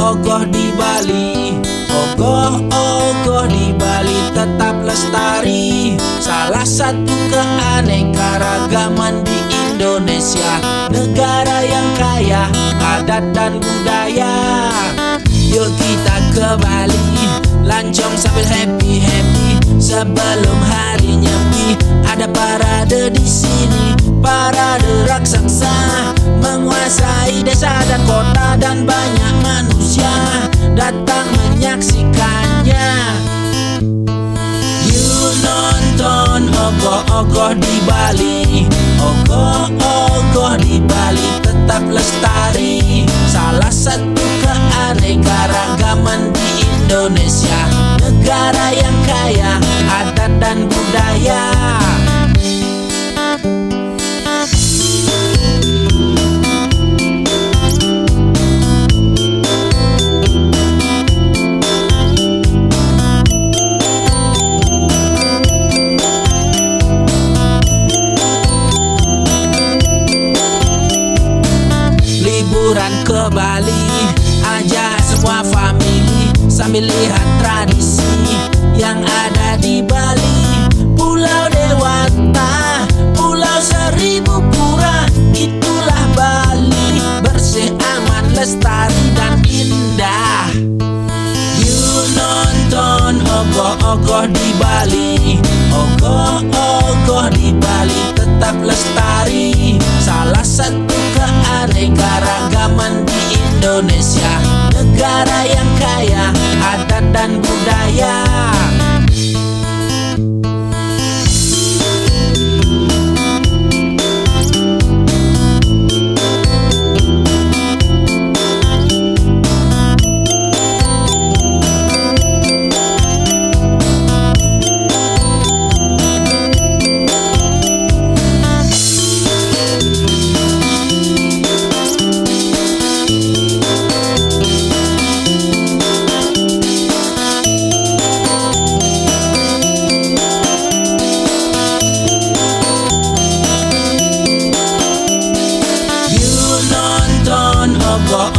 Ogoh-ogoh di Bali, ogoh-ogoh di Bali tetap lestari. Salah satu keanekaragaman di Indonesia, negara yang kaya adat dan budaya. Yuk kita ke Bali, lancong sambil happy-happy. Sebelum hari nyepi, ada parade di sini, parade raksasa menguasai desa dan kota dan banyak manusia datang menyaksikannya. Yuk nonton ogoh-ogoh di Bali, ogoh-ogoh di Bali tetap lestari. Salah satu keanekaragaman di Indonesia, negara yang kaya adat dan budaya. Liburan ke Bali, ajak semua famili sambil lihat tradisi yang ada di Bali. Pulau Dewata, Pulau Seribu Pura, itulah Bali, bersih, aman, lestari dan indah. Yuk nonton ogoh-ogoh di Bali, ogoh-ogoh di Bali tetap lestari. Salah satu keanekaragaman di Indonesia, negara yang kaya adat dan budaya.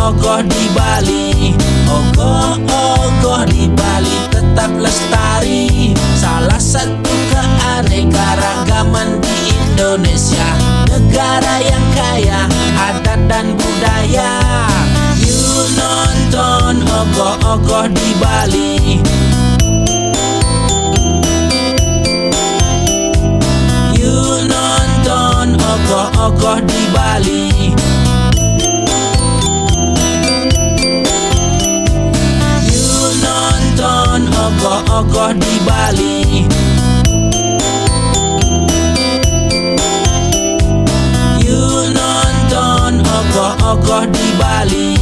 Ogoh-ogoh di Bali, ogoh-ogoh di Bali tetap lestari. Salah satu keanekaragaman di Indonesia, negara yang kaya adat dan budaya. Yuk nonton ogoh-ogoh di Bali. Yuk nonton ogoh-ogoh di Bali. Ogoh-ogoh di Bali, yuk nonton ogoh-ogoh di Bali.